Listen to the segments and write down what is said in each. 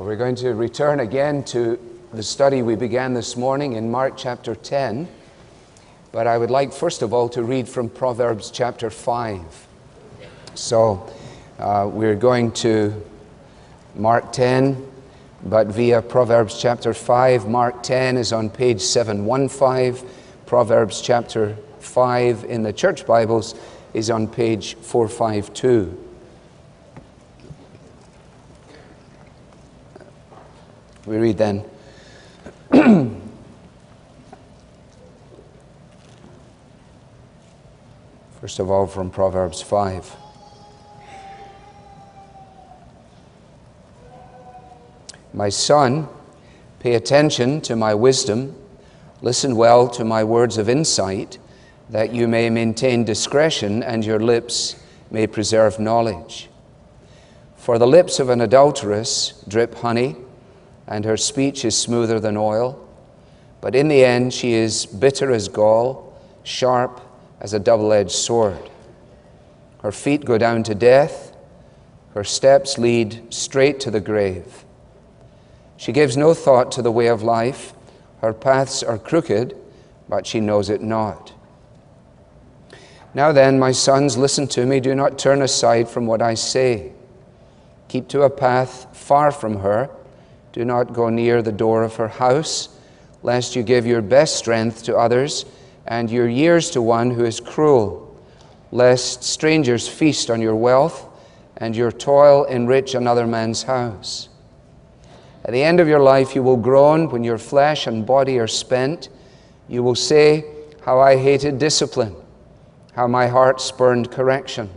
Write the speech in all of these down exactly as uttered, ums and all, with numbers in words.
Well, we're going to return again to the study we began this morning in Mark chapter ten. But I would like, first of all, to read from Proverbs chapter five. So uh, we're going to Mark ten, but via Proverbs chapter five. Mark ten is on page seven fifteen. Proverbs chapter five in the church Bibles is on page four fifty-two. We read then. First of all, from Proverbs five. My son, pay attention to my wisdom, listen well to my words of insight, that you may maintain discretion and your lips may preserve knowledge. For the lips of an adulteress drip honey, and her speech is smoother than oil, but in the end she is bitter as gall, sharp as a double-edged sword. Her feet go down to death, her steps lead straight to the grave. She gives no thought to the way of life, her paths are crooked, but she knows it not. Now then, my sons, listen to me, do not turn aside from what I say. Keep to a path far from her, do not go near the door of her house, lest you give your best strength to others and your years to one who is cruel, lest strangers feast on your wealth and your toil enrich another man's house. At the end of your life you will groan when your flesh and body are spent. You will say, how I hated discipline, how my heart spurned correction.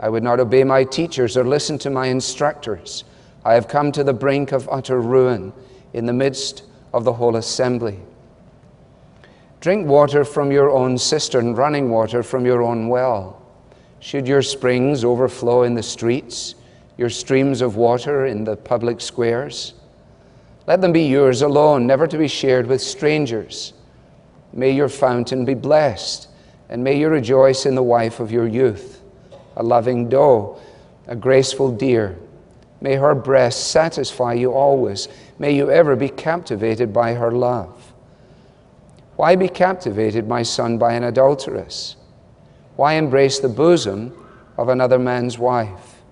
I would not obey my teachers or listen to my instructors. I have come to the brink of utter ruin in the midst of the whole assembly. Drink water from your own cistern, running water from your own well. Should your springs overflow in the streets, your streams of water in the public squares? Let them be yours alone, never to be shared with strangers. May your fountain be blessed, and may you rejoice in the wife of your youth, a loving doe, a graceful deer. May her breast satisfy you always. May you ever be captivated by her love. Why be captivated, my son, by an adulteress? Why embrace the bosom of another man's wife?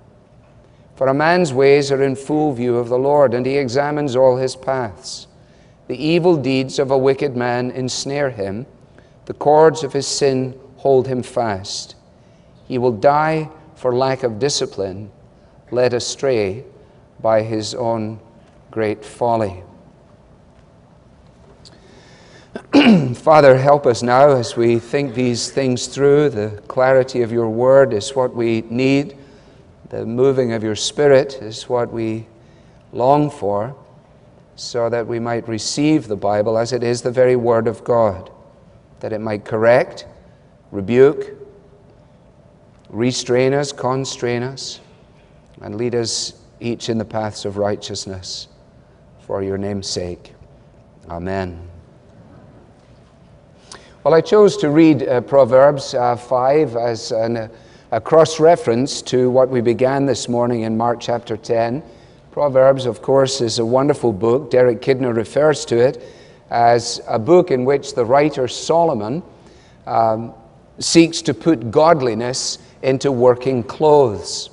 For a man's ways are in full view of the Lord, and he examines all his paths. The evil deeds of a wicked man ensnare him. The cords of his sin hold him fast. He will die for lack of discipline, led astray by his own great folly. Father, help us now as we think these things through. The clarity of your word is what we need. The moving of your spirit is what we long for, so that we might receive the Bible as it is the very word of God, that it might correct, rebuke, restrain us, constrain us, and lead us each in the paths of righteousness, for your name's sake. Amen. Well, I chose to read uh, Proverbs uh, five as an, uh, a cross-reference to what we began this morning in Mark chapter ten. Proverbs, of course, is a wonderful book. Derek Kidner refers to it as a book in which the writer Solomon um, seeks to put godliness into working clothes.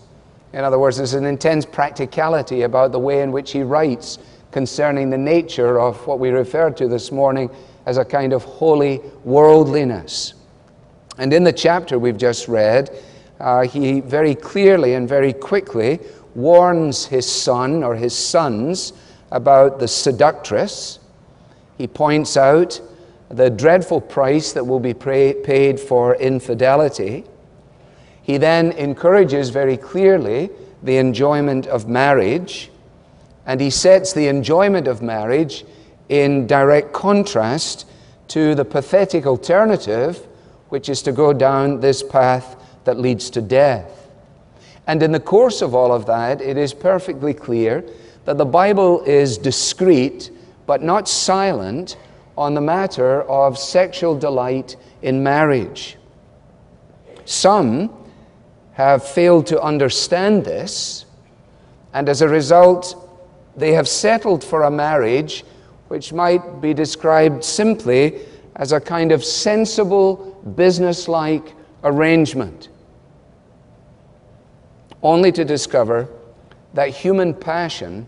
In other words, there's an intense practicality about the way in which he writes concerning the nature of what we referred to this morning as a kind of holy worldliness. And in the chapter we've just read, uh, he very clearly and very quickly warns his son or his sons about the seductress. He points out the dreadful price that will be paid for infidelity. He then encourages very clearly the enjoyment of marriage, and he sets the enjoyment of marriage in direct contrast to the pathetic alternative, which is to go down this path that leads to death. And in the course of all of that, it is perfectly clear that the Bible is discreet but not silent on the matter of sexual delight in marriage. Some have failed to understand this, and as a result they have settled for a marriage which might be described simply as a kind of sensible, business-like arrangement, only to discover that human passion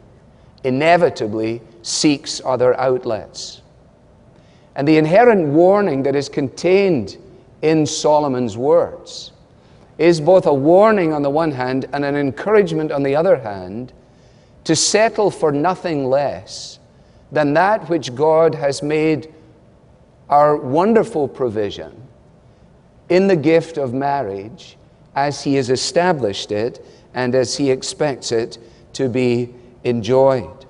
inevitably seeks other outlets. And the inherent warning that is contained in Solomon's words is both a warning on the one hand and an encouragement on the other hand to settle for nothing less than that which God has made our wonderful provision in the gift of marriage as He has established it and as He expects it to be enjoyed.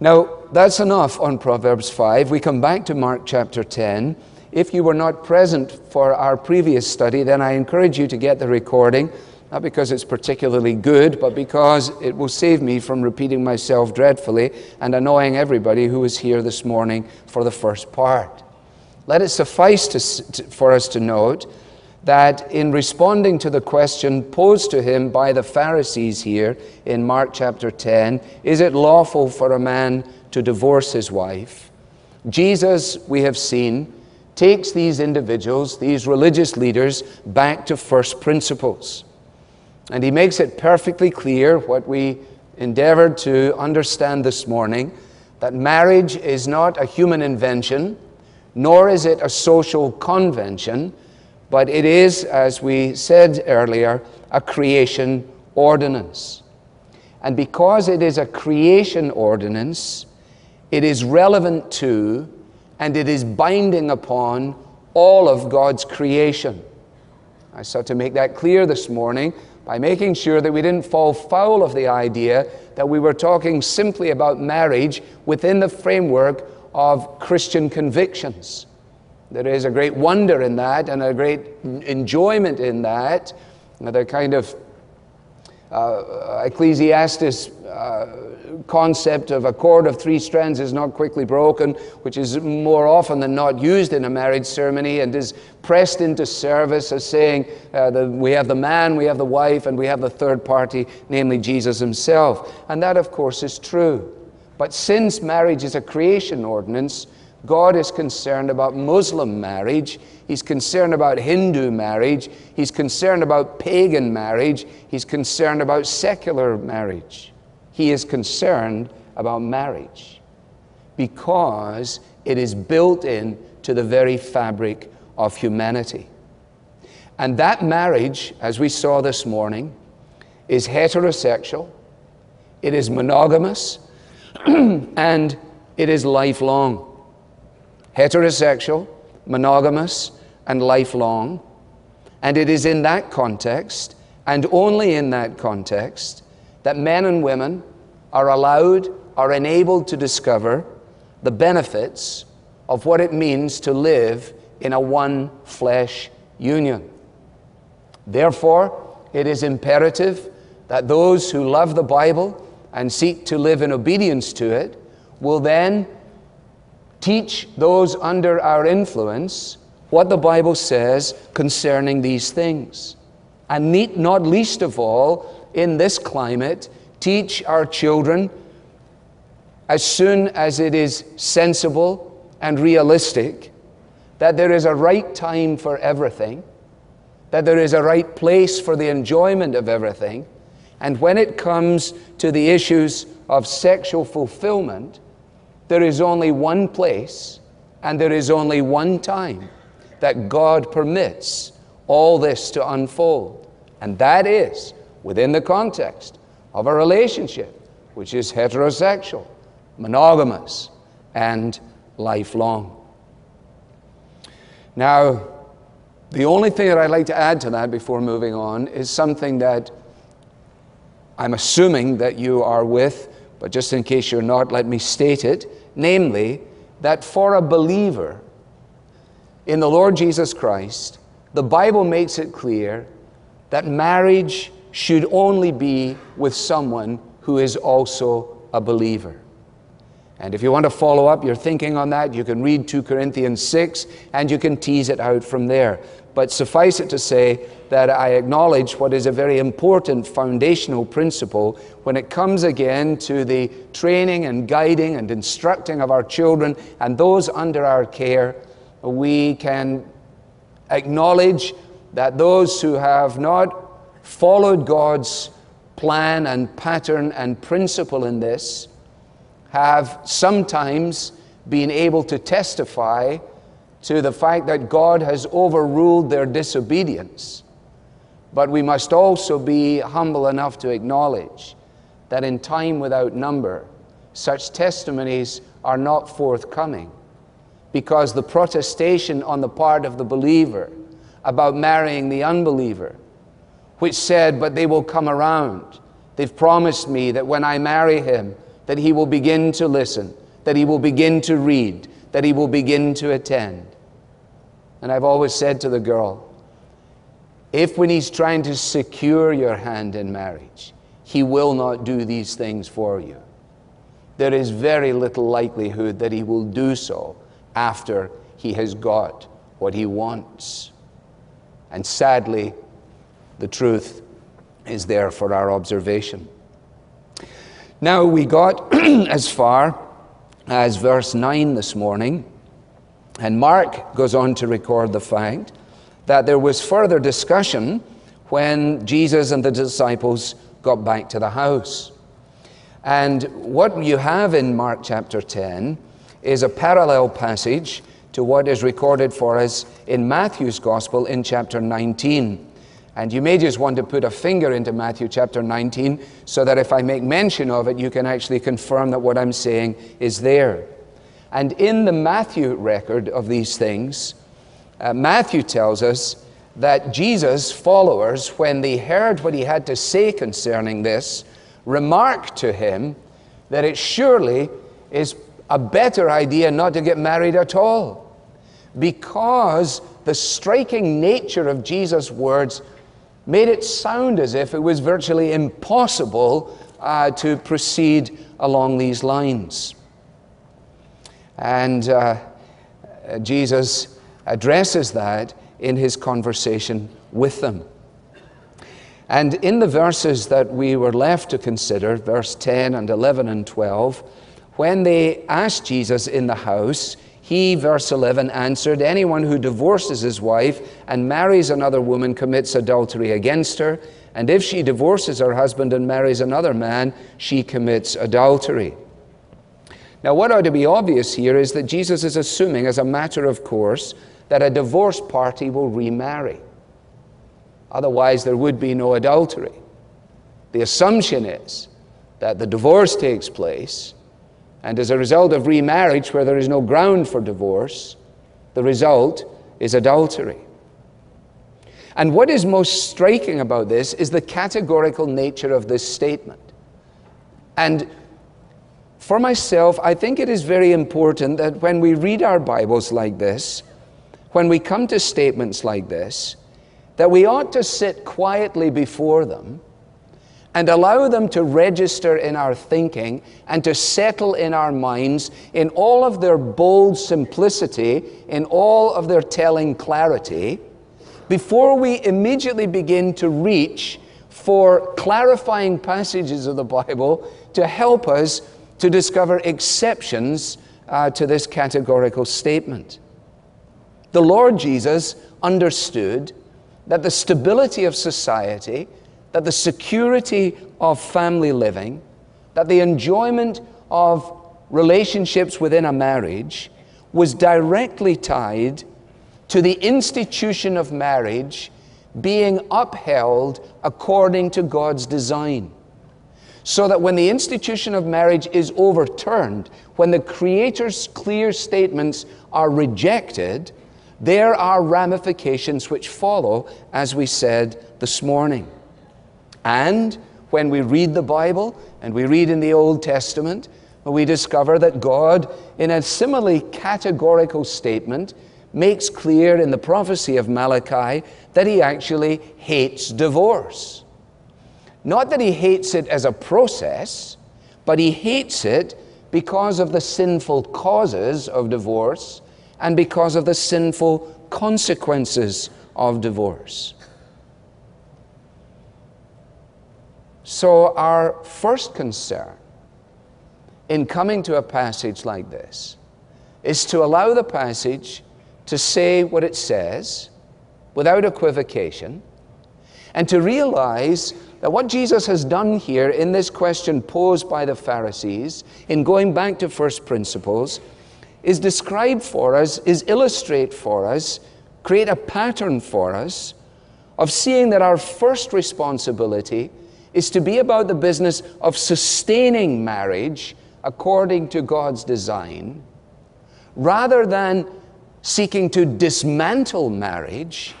Now, that's enough on Proverbs five. We come back to Mark chapter ten. If you were not present for our previous study, then I encourage you to get the recording, not because it's particularly good, but because it will save me from repeating myself dreadfully and annoying everybody who is here this morning for the first part. Let it suffice to, to, for us to note that in responding to the question posed to him by the Pharisees here in Mark chapter ten, is it lawful for a man to divorce his wife? Jesus, we have seen, takes these individuals, these religious leaders, back to first principles. And he makes it perfectly clear what we endeavored to understand this morning, that marriage is not a human invention, nor is it a social convention, but it is, as we said earlier, a creation ordinance. And because it is a creation ordinance, it is relevant to and it is binding upon all of God's creation. I sought to make that clear this morning by making sure that we didn't fall foul of the idea that we were talking simply about marriage within the framework of Christian convictions. There is a great wonder in that and a great enjoyment in that. The kind of uh, Ecclesiastes uh, concept of a cord of three strands is not quickly broken, which is more often than not used in a marriage ceremony and is pressed into service as saying uh, the, we have the man, we have the wife, and we have the third party, namely Jesus himself. And that, of course, is true. But since marriage is a creation ordinance, God is concerned about Muslim marriage, He's concerned about Hindu marriage, He's concerned about pagan marriage, He's concerned about secular marriage. He is concerned about marriage because it is built in to the very fabric of humanity. And that marriage, as we saw this morning, is heterosexual, it is monogamous, and it is lifelong. Heterosexual, monogamous, and lifelong. And it is in that context, and only in that context, that men and women are allowed, are enabled to discover the benefits of what it means to live in a one-flesh union. Therefore, it is imperative that those who love the Bible and seek to live in obedience to it will then teach those under our influence what the Bible says concerning these things. And not least of all, in this climate, teach our children, as soon as it is sensible and realistic, that there is a right time for everything, that there is a right place for the enjoyment of everything, and when it comes to the issues of sexual fulfillment, there is only one place and there is only one time that God permits all this to unfold. And that is within the context of a relationship which is heterosexual, monogamous, and lifelong. Now, the only thing that I'd like to add to that before moving on is something that I'm assuming that you are with, but just in case you're not, let me state it. Namely, that for a believer in the Lord Jesus Christ, the Bible makes it clear that marriage should only be with someone who is also a believer. And if you want to follow up your thinking on that, you can read two Corinthians six, and you can tease it out from there. But suffice it to say that I acknowledge what is a very important foundational principle when it comes again to the training and guiding and instructing of our children and those under our care. We can acknowledge that those who have not followed God's plan and pattern and principle in this have sometimes been able to testify to the fact that God has overruled their disobedience. But we must also be humble enough to acknowledge that in time without number, such testimonies are not forthcoming, because the protestation on the part of the believer about marrying the unbeliever, which said, "But they will come around. They've promised me that when I marry him, that he will begin to listen, that he will begin to read, that he will begin to attend." And I've always said to the girl, if when he's trying to secure your hand in marriage, he will not do these things for you, there is very little likelihood that he will do so after he has got what he wants. And sadly, the truth is there for our observation. Now, we got as far as verse nine this morning, and Mark goes on to record the fact that there was further discussion when Jesus and the disciples got back to the house. And what you have in Mark chapter ten is a parallel passage to what is recorded for us in Matthew's Gospel in chapter nineteen. And you may just want to put a finger into Matthew chapter nineteen so that if I make mention of it, you can actually confirm that what I'm saying is there. And in the Matthew record of these things, uh, Matthew tells us that Jesus' followers, when they heard what he had to say concerning this, remarked to him that it surely is a better idea not to get married at all, because the striking nature of Jesus' words made it sound as if it was virtually impossible uh, to proceed along these lines. And uh, Jesus addresses that in his conversation with them. And in the verses that we were left to consider, verse ten and eleven and twelve, when they asked Jesus in the house, he, verse eleven, answered, "Anyone who divorces his wife and marries another woman commits adultery against her, and if she divorces her husband and marries another man, she commits adultery." Now, what ought to be obvious here is that Jesus is assuming, as a matter of course, that a divorced party will remarry. Otherwise, there would be no adultery. The assumption is that the divorce takes place, and as a result of remarriage, where there is no ground for divorce, the result is adultery. And what is most striking about this is the categorical nature of this statement. And for myself, I think it is very important that when we read our Bibles like this, when we come to statements like this, that we ought to sit quietly before them and allow them to register in our thinking and to settle in our minds in all of their bold simplicity, in all of their telling clarity, before we immediately begin to reach for clarifying passages of the Bible to help us to discover exceptions uh, to this categorical statement. The Lord Jesus understood that the stability of society, that the security of family living, that the enjoyment of relationships within a marriage was directly tied to the institution of marriage being upheld according to God's design. So that when the institution of marriage is overturned, when the Creator's clear statements are rejected, there are ramifications which follow, as we said this morning. And when we read the Bible, and we read in the Old Testament, we discover that God, in a similarly categorical statement, makes clear in the prophecy of Malachi that he actually hates divorce. Not that he hates it as a process, but he hates it because of the sinful causes of divorce and because of the sinful consequences of divorce. So our first concern in coming to a passage like this is to allow the passage to say what it says without equivocation, and to realize that what Jesus has done here in this question posed by the Pharisees, in going back to first principles, is describe for us, is illustrate for us, create a pattern for us of seeing that our first responsibility is to be about the business of sustaining marriage according to God's design, rather than seeking to dismantle marriage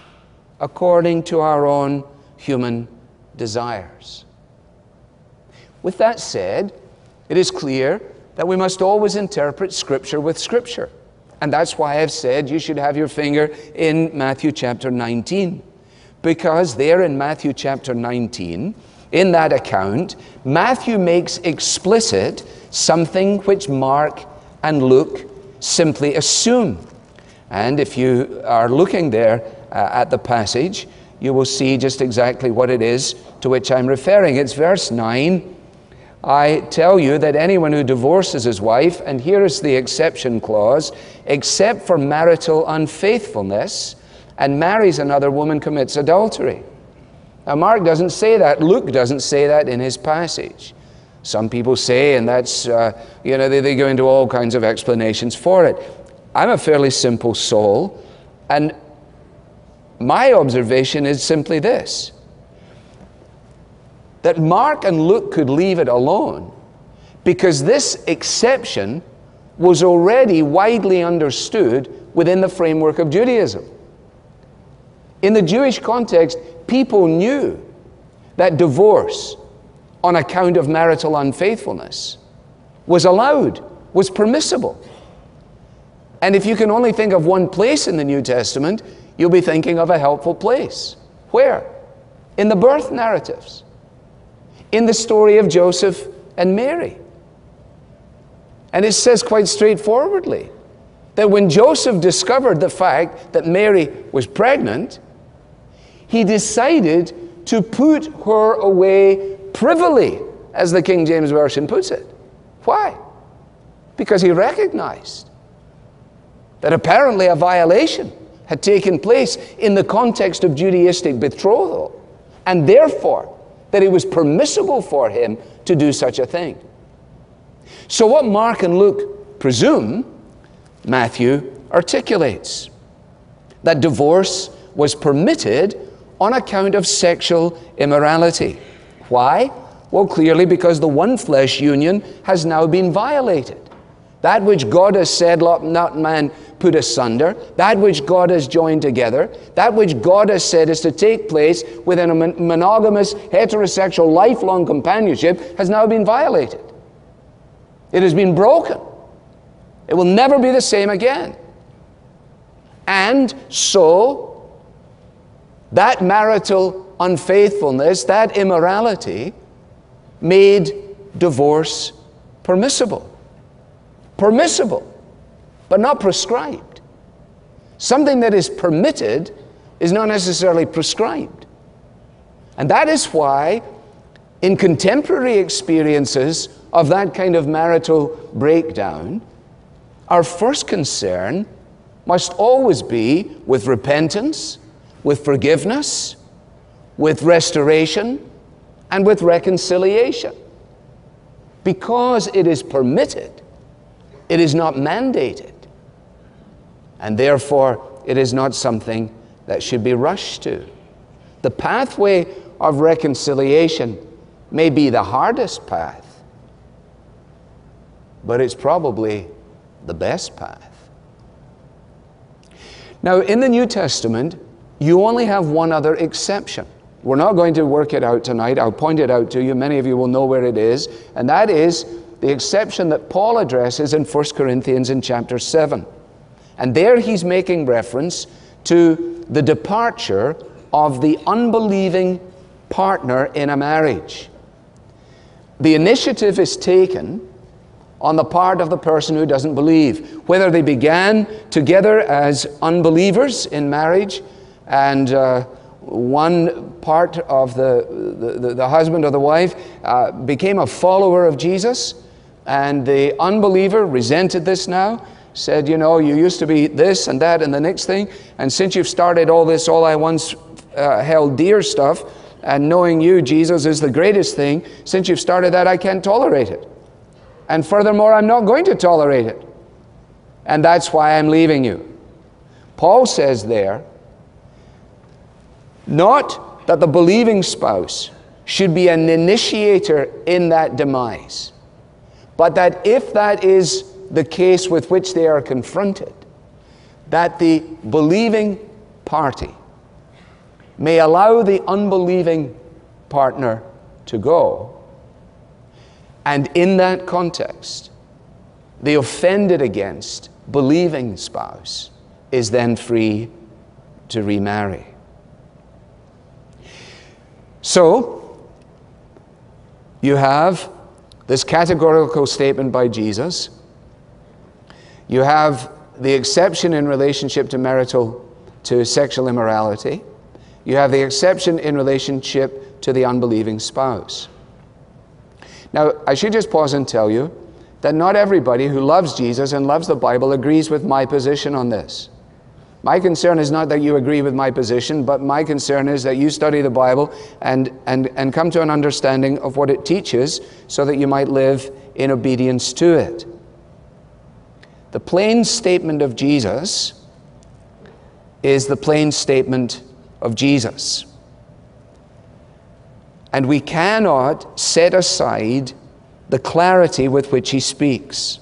according to our own human desires. With that said, it is clear that we must always interpret Scripture with Scripture. And that's why I've said you should have your finger in Matthew chapter nineteen. Because there in Matthew chapter nineteen, in that account, Matthew makes explicit something which Mark and Luke simply assume. And if you are looking there uh, at the passage, you will see just exactly what it is to which I'm referring. It's verse nine. I tell you that anyone who divorces his wife, and here is the exception clause, except for marital unfaithfulness, and marries another woman, commits adultery. Now, Mark doesn't say that. Luke doesn't say that in his passage. Some people say, and that's, uh, you know, they, they go into all kinds of explanations for it. I'm a fairly simple soul, and my observation is simply this, that Mark and Luke could leave it alone because this exception was already widely understood within the framework of Judaism. In the Jewish context, people knew that divorce on account of marital unfaithfulness was allowed, was permissible. And if you can only think of one place in the New Testament, you'll be thinking of a helpful place. Where? In the birth narratives. In the story of Joseph and Mary. And it says quite straightforwardly that when Joseph discovered the fact that Mary was pregnant, he decided to put her away privily, as the King James Version puts it. Why? Because he recognized that apparently a violation had taken place in the context of Judaistic betrothal, and therefore that it was permissible for him to do such a thing. So what Mark and Luke presume, Matthew articulates, that divorce was permitted on account of sexual immorality. Why? Well, clearly because the one flesh union has now been violated. That which God has said, let not man put asunder, that which God has joined together, that which God has said is to take place within a monogamous, heterosexual, lifelong companionship, has now been violated. It has been broken. It will never be the same again. And so, that marital unfaithfulness, that immorality, made divorce permissible. Permissible, but not prescribed. Something that is permitted is not necessarily prescribed. And that is why, in contemporary experiences of that kind of marital breakdown, our first concern must always be with repentance, with forgiveness, with restoration, and with reconciliation. Because it is permitted, it is not mandated, and therefore it is not something that should be rushed to. The pathway of reconciliation may be the hardest path, but it's probably the best path. Now, in the New Testament, you only have one other exception. We're not going to work it out tonight. I'll point it out to you. Many of you will know where it is, and that is the exception that Paul addresses in First Corinthians in chapter seven. And there he's making reference to the departure of the unbelieving partner in a marriage. The initiative is taken on the part of the person who doesn't believe, whether they began together as unbelievers in marriage, and uh, one part of the, the, the husband or the wife uh, became a follower of Jesus, and the unbeliever resented this now, said, you know, you used to be this and that and the next thing, and since you've started all this, all I once uh, held dear stuff, and knowing you, Jesus, is the greatest thing, since you've started that, I can't tolerate it. And furthermore, I'm not going to tolerate it. And that's why I'm leaving you. Paul says there, not that the believing spouse should be an initiator in that demise, but that if that is the case with which they are confronted, that the believing party may allow the unbelieving partner to go. And in that context, the offended against believing spouse is then free to remarry. So, you have this categorical statement by Jesus. You have the exception in relationship to marital, to sexual immorality. You have the exception in relationship to the unbelieving spouse. Now, I should just pause and tell you that not everybody who loves Jesus and loves the Bible agrees with my position on this. My concern is not that you agree with my position, but my concern is that you study the Bible and, and, and come to an understanding of what it teaches so that you might live in obedience to it. The plain statement of Jesus is the plain statement of Jesus. And we cannot set aside the clarity with which he speaks.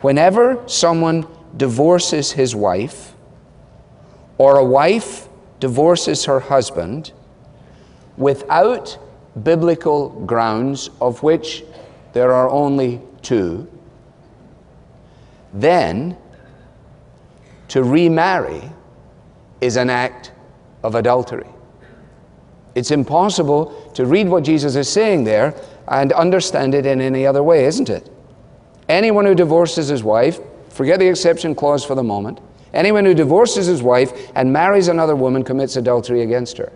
Whenever someone divorces his wife, or a wife divorces her husband, without biblical grounds, of which there are only two, then to remarry is an act of adultery. It's impossible to read what Jesus is saying there and understand it in any other way, isn't it? Anyone who divorces his wife, forget the exception clause for the moment, anyone who divorces his wife and marries another woman commits adultery against her.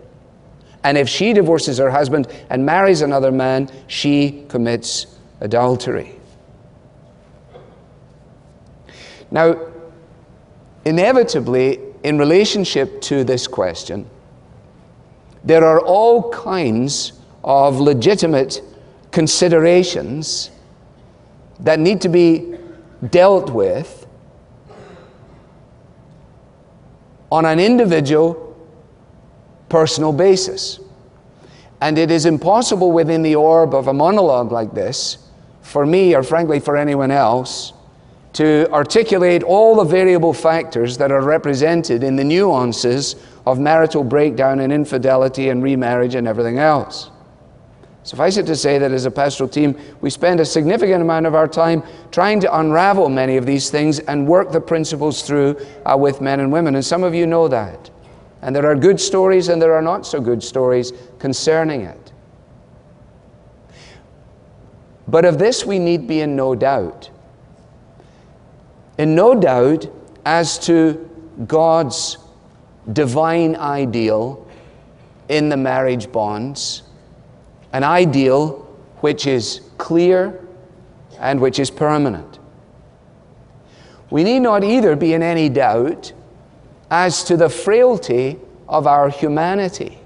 And if she divorces her husband and marries another man, she commits adultery. Now, inevitably, in relationship to this question, there are all kinds of legitimate considerations that need to be dealt with on an individual, personal basis. And it is impossible within the orb of a monologue like this, for me or frankly for anyone else, to articulate all the variable factors that are represented in the nuances of marital breakdown and infidelity and remarriage and everything else. Suffice it to say that as a pastoral team, we spend a significant amount of our time trying to unravel many of these things and work the principles through uh, with men and women, and some of you know that. And there are good stories and there are not so good stories concerning it. But of this we need be in no doubt. In no doubt as to God's divine ideal in the marriage bonds, an ideal which is clear and which is permanent. We need not either be in any doubt as to the frailty of our humanity,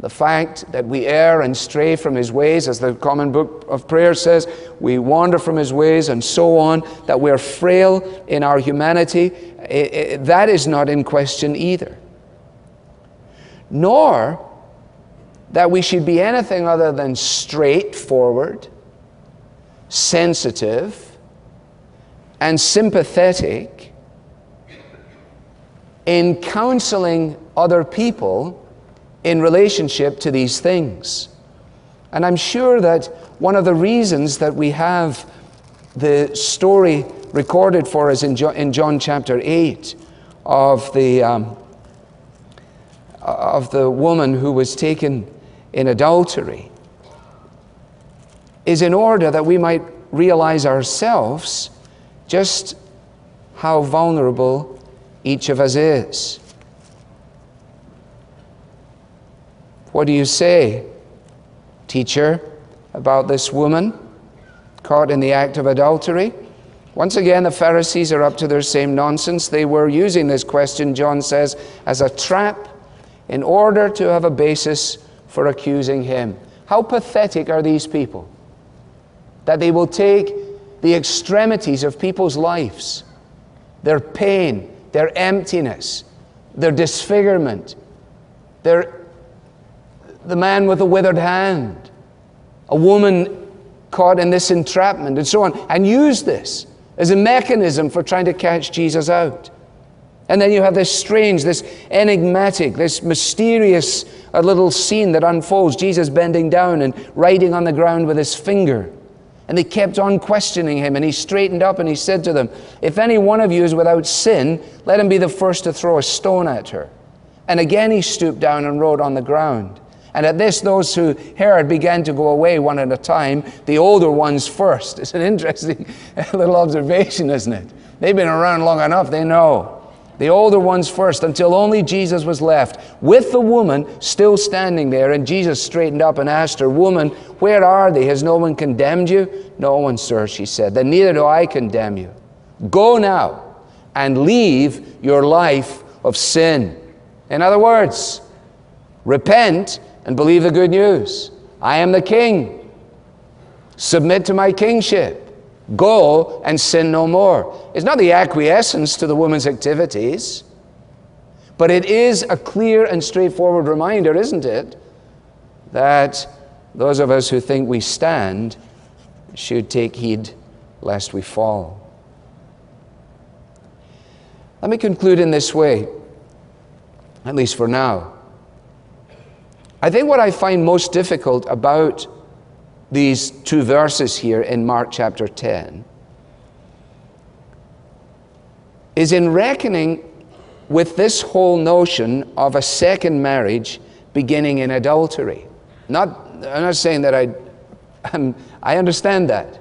the fact that we err and stray from his ways, as the Common Book of Prayer says, we wander from his ways and so on, that we're frail in our humanity, it, it, that is not in question either. Nor that we should be anything other than straightforward, sensitive, and sympathetic in counseling other people in relationship to these things. And I'm sure that one of the reasons that we have the story recorded for us in John, in John chapter eight of the, um, of the woman who was taken in adultery is in order that we might realize ourselves just how vulnerable each of us is. What do you say, teacher, about this woman caught in the act of adultery? Once again, the Pharisees are up to their same nonsense. They were using this question, John says, as a trap in order to have a basis for accusing him. How pathetic are these people that they will take the extremities of people's lives, their pain, their emptiness, their disfigurement, their the man with a withered hand, a woman caught in this entrapment, and so on, and use this as a mechanism for trying to catch Jesus out. And then you have this strange, this enigmatic, this mysterious uh, little scene that unfolds, Jesus bending down and writing on the ground with his finger. And they kept on questioning him, and he straightened up and he said to them, "If any one of you is without sin, let him be the first to throw a stone at her." And again he stooped down and wrote on the ground. And at this, those who heard began to go away one at a time, the older ones first. It's an interesting little observation, isn't it? They've been around long enough, they know. The older ones first, until only Jesus was left, with the woman still standing there. And Jesus straightened up and asked her, "Woman, where are they? Has no one condemned you?" "No one, sir," she said. "Then neither do I condemn you. Go now and leave your life of sin." In other words, repent and believe the good news. I am the king. Submit to my kingship. Go and sin no more. It's not the acquiescence to the woman's activities, but it is a clear and straightforward reminder, isn't it, that those of us who think we stand should take heed lest we fall. Let me conclude in this way, at least for now. I think what I find most difficult about these two verses here in Mark chapter ten is in reckoning with this whole notion of a second marriage beginning in adultery. Not, I'm not saying that I, I'm, I understand that.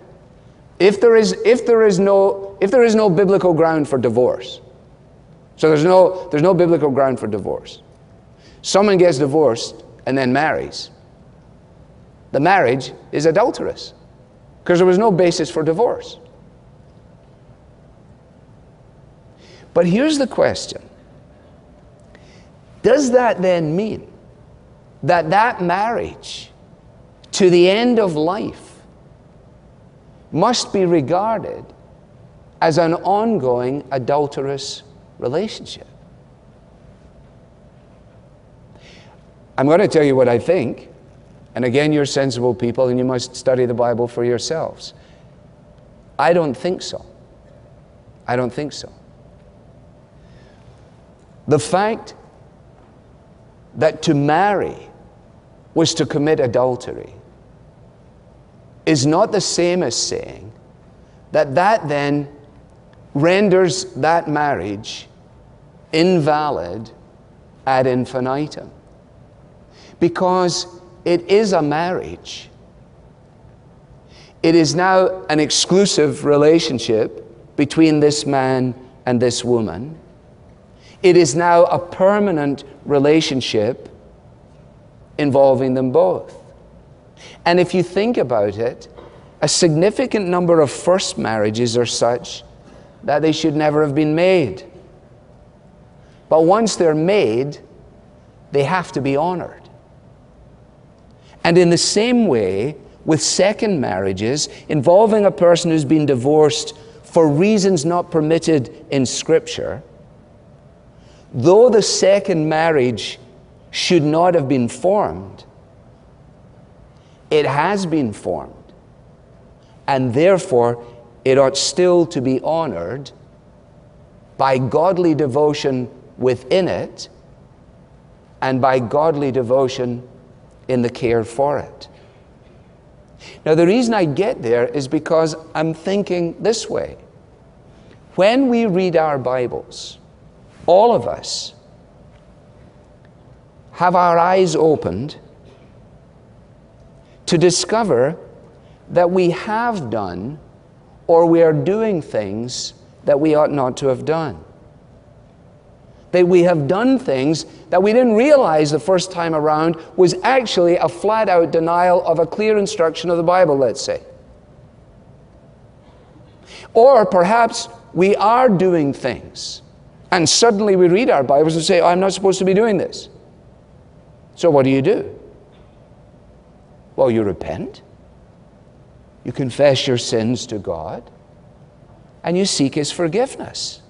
If there is, if there is no, if there is no biblical ground for divorce, so there's no, there's no biblical ground for divorce. Someone gets divorced and then marries, the marriage is adulterous because there was no basis for divorce. But here's the question. Does that then mean that that marriage to the end of life must be regarded as an ongoing adulterous relationship? I'm going to tell you what I think, and again, you're sensible people, and you must study the Bible for yourselves. I don't think so. I don't think so. The fact that to marry was to commit adultery is not the same as saying that that then renders that marriage invalid ad infinitum. Because it is a marriage. It is now an exclusive relationship between this man and this woman. It is now a permanent relationship involving them both. And if you think about it, a significant number of first marriages are such that they should never have been made. But once they're made, they have to be honored. And in the same way, with second marriages involving a person who's been divorced for reasons not permitted in Scripture, though the second marriage should not have been formed, it has been formed. And therefore, it ought still to be honored by godly devotion within it and by godly devotion in the care for it. Now, the reason I get there is because I'm thinking this way. When we read our Bibles, all of us have our eyes opened to discover that we have done, or we are doing things that we ought not to have done. That we have done things that we didn't realize the first time around was actually a flat-out denial of a clear instruction of the Bible, let's say. Or perhaps we are doing things, and suddenly we read our Bibles and say, oh, I'm not supposed to be doing this. So what do you do? Well, you repent. You confess your sins to God, and you seek His forgiveness.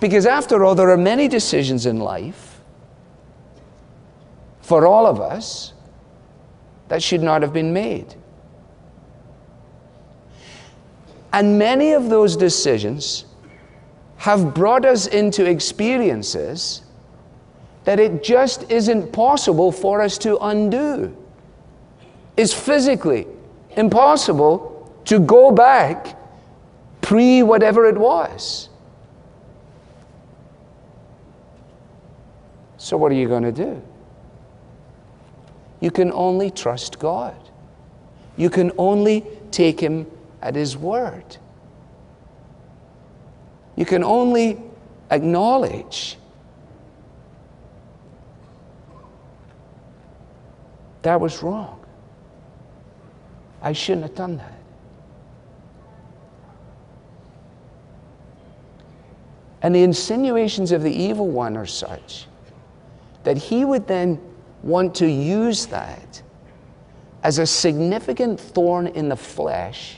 Because after all, there are many decisions in life for all of us that should not have been made. And many of those decisions have brought us into experiences that it just isn't possible for us to undo. It's physically impossible to go back pre-whatever it was. So what are you going to do? You can only trust God. You can only take Him at His word. You can only acknowledge that was wrong. I shouldn't have done that. And the insinuations of the evil one are such that he would then want to use that as a significant thorn in the flesh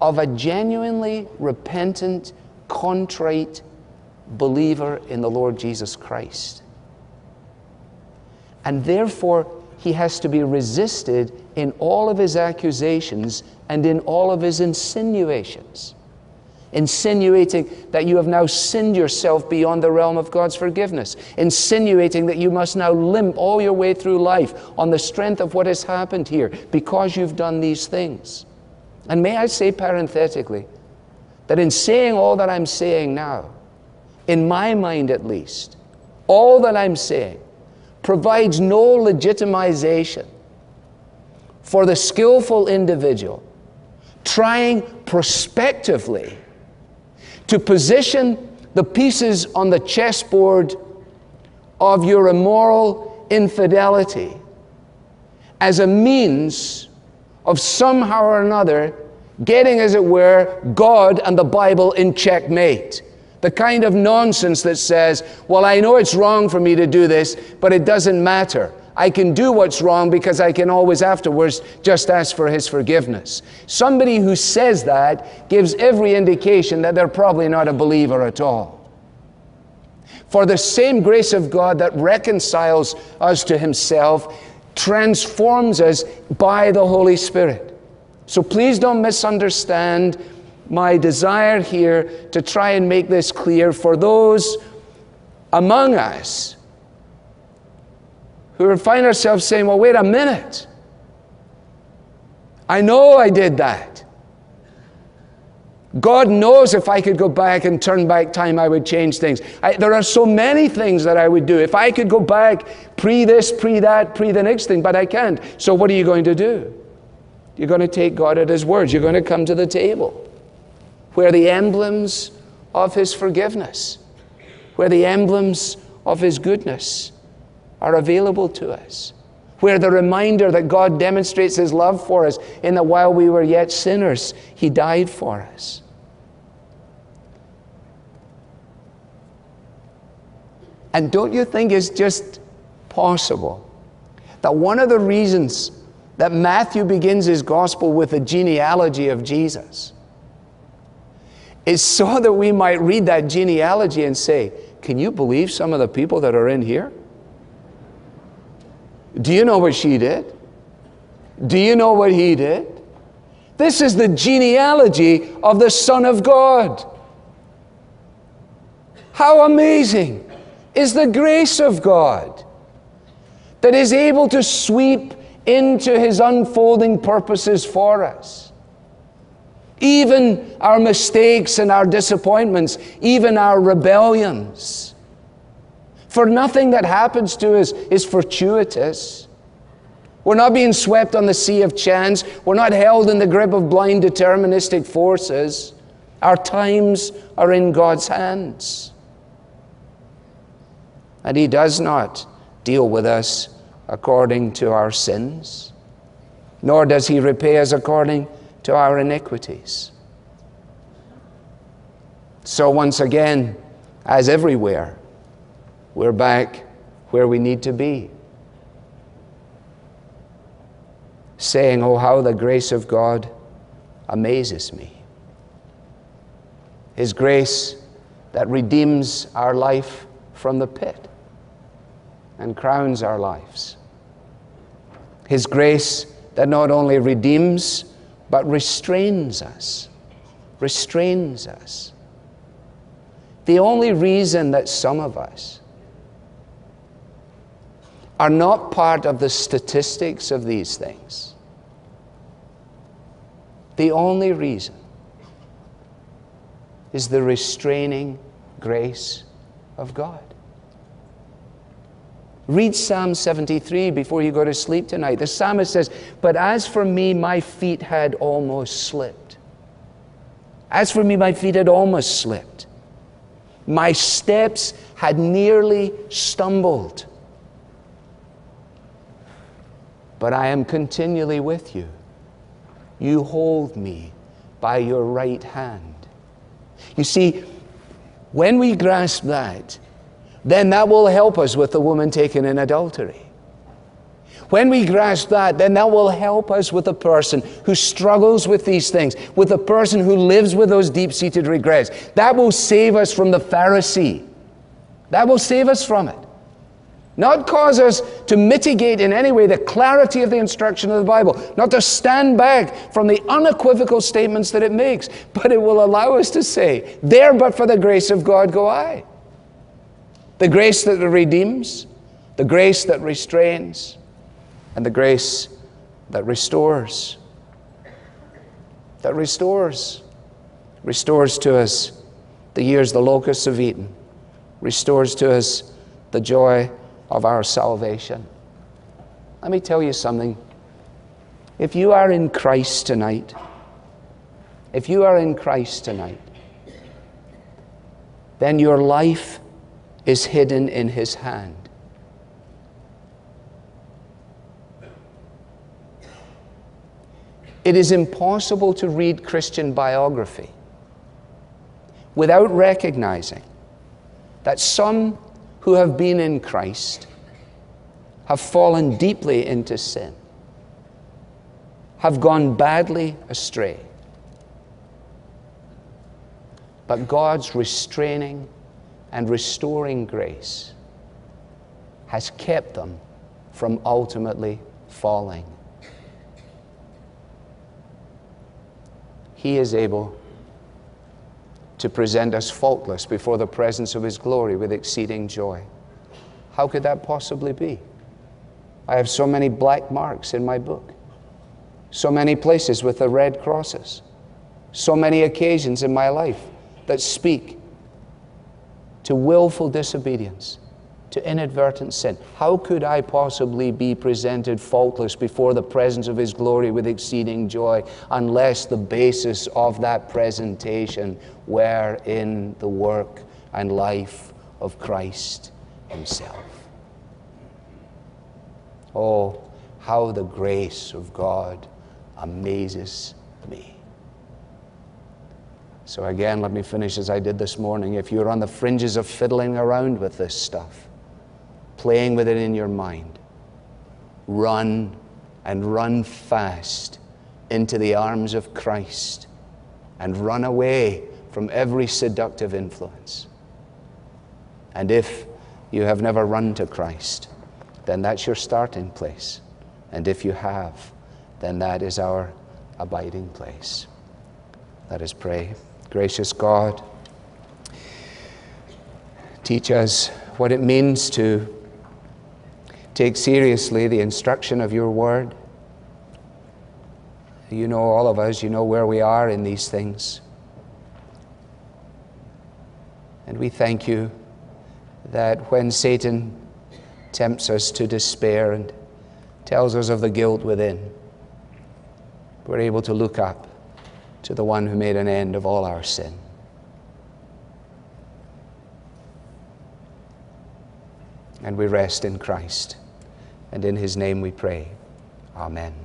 of a genuinely repentant, contrite believer in the Lord Jesus Christ. And therefore, he has to be resisted in all of his accusations and in all of his insinuations. Insinuating that you have now sinned yourself beyond the realm of God's forgiveness. Insinuating that you must now limp all your way through life on the strength of what has happened here because you've done these things. And may I say parenthetically that in saying all that I'm saying now, in my mind at least, all that I'm saying provides no legitimization for the skillful individual trying prospectively to position the pieces on the chessboard of your immoral infidelity as a means of somehow or another getting, as it were, God and the Bible in checkmate. The kind of nonsense that says, well, I know it's wrong for me to do this, but it doesn't matter. I can do what's wrong because I can always afterwards just ask for His forgiveness. Somebody who says that gives every indication that they're probably not a believer at all. For the same grace of God that reconciles us to Himself transforms us by the Holy Spirit. So please don't misunderstand my desire here to try and make this clear for those among us who find ourselves saying, well, wait a minute. I know I did that. God knows if I could go back and turn back time, I would change things. I, there are so many things that I would do. If I could go back pre this, pre that, pre the next thing, but I can't. So what are you going to do? You're going to take God at His words. You're going to come to the table, where the emblems of His forgiveness, where the emblems of His goodness are available to us, where the reminder that God demonstrates His love for us in that while we were yet sinners, He died for us. And don't you think it's just possible that one of the reasons that Matthew begins his gospel with the genealogy of Jesus is so that we might read that genealogy and say, can you believe some of the people that are in here? Do you know what she did? Do you know what he did? This is the genealogy of the Son of God. How amazing is the grace of God that is able to sweep into His unfolding purposes for us. Even our mistakes and our disappointments, even our rebellions. For nothing that happens to us is fortuitous. We're not being swept on the sea of chance. We're not held in the grip of blind deterministic forces. Our times are in God's hands. And He does not deal with us according to our sins, nor does He repay us according to our iniquities. So once again, as everywhere, we're back where we need to be, saying, "Oh, how the grace of God amazes me." His grace that redeems our life from the pit and crowns our lives. His grace that not only redeems, but restrains us, restrains us. The only reason that some of us are not part of the statistics of these things, the only reason is the restraining grace of God. Read Psalm seventy-three before you go to sleep tonight. The psalmist says, "But as for me, my feet had almost slipped. As for me, my feet had almost slipped. My steps had nearly stumbled. But I am continually with you. You hold me by your right hand." You see, when we grasp that, then that will help us with the woman taken in adultery. When we grasp that, then that will help us with the person who struggles with these things, with the person who lives with those deep-seated regrets. That will save us from the Pharisee. That will save us from it. Not cause us to mitigate in any way the clarity of the instruction of the Bible, not to stand back from the unequivocal statements that it makes, but it will allow us to say, "There but for the grace of God go I." The grace that redeems, the grace that restrains, and the grace that restores. That restores. Restores to us the years the locusts have eaten. Restores to us the joy of our salvation. Let me tell you something. If you are in Christ tonight, if you are in Christ tonight, then your life is hidden in His hand. It is impossible to read Christian biography without recognizing that some who have been in Christ have fallen deeply into sin, have gone badly astray. But God's restraining and restoring grace has kept them from ultimately falling. He is able to present us faultless before the presence of His glory with exceeding joy. How could that possibly be? I have so many black marks in my book, so many places with the red crosses, so many occasions in my life that speak to willful disobedience, to inadvertent sin. How could I possibly be presented faultless before the presence of His glory with exceeding joy unless the basis of that presentation were in the work and life of Christ Himself? Oh, how the grace of God amazes me. So again, let me finish as I did this morning. If you're on the fringes of fiddling around with this stuff, playing with it in your mind, run and run fast into the arms of Christ and run away from every seductive influence. And if you have never run to Christ, then that's your starting place. And if you have, then that is our abiding place. Let us pray. Gracious God, teach us what it means to take seriously the instruction of your word. You know all of us, you know where we are in these things. And we thank you that when Satan tempts us to despair and tells us of the guilt within. We're able to look up to the one who made an end of all our sin. And we rest in Christ. And in his name we pray. Amen.